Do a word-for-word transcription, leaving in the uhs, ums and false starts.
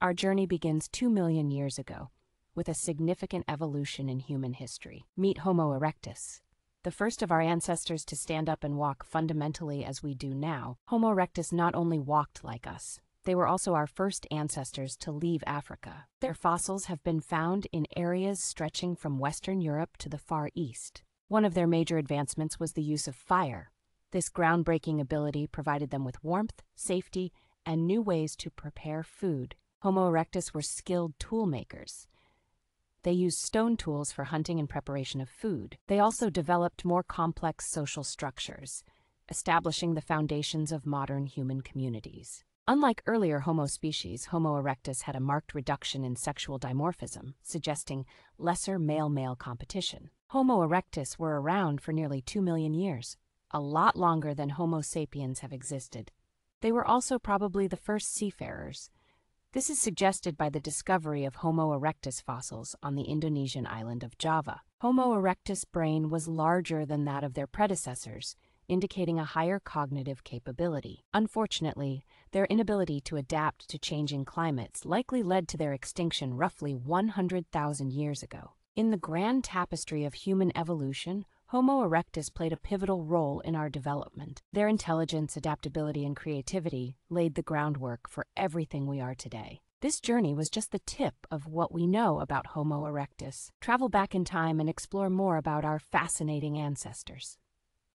Our journey begins two million years ago, with a significant evolution in human history. Meet Homo erectus, the first of our ancestors to stand up and walk fundamentally as we do now. Homo erectus not only walked like us, they were also our first ancestors to leave Africa. Their fossils have been found in areas stretching from Western Europe to the Far East. One of their major advancements was the use of fire. This groundbreaking ability provided them with warmth, safety, and new ways to prepare food. Homo erectus were skilled tool makers. They used stone tools for hunting and preparation of food. They also developed more complex social structures, establishing the foundations of modern human communities. Unlike earlier Homo species, Homo erectus had a marked reduction in sexual dimorphism, suggesting lesser male-male competition. Homo erectus were around for nearly two million years, a lot longer than Homo sapiens have existed. They were also probably the first seafarers. This is suggested by the discovery of Homo erectus fossils on the Indonesian island of Java. Homo erectus' brain was larger than that of their predecessors, indicating a higher cognitive capability. Unfortunately, their inability to adapt to changing climates likely led to their extinction roughly one hundred thousand years ago. In the grand tapestry of human evolution, Homo erectus played a pivotal role in our development. Their intelligence, adaptability, and creativity laid the groundwork for everything we are today. This journey was just the tip of what we know about Homo erectus. Travel back in time and explore more about our fascinating ancestors.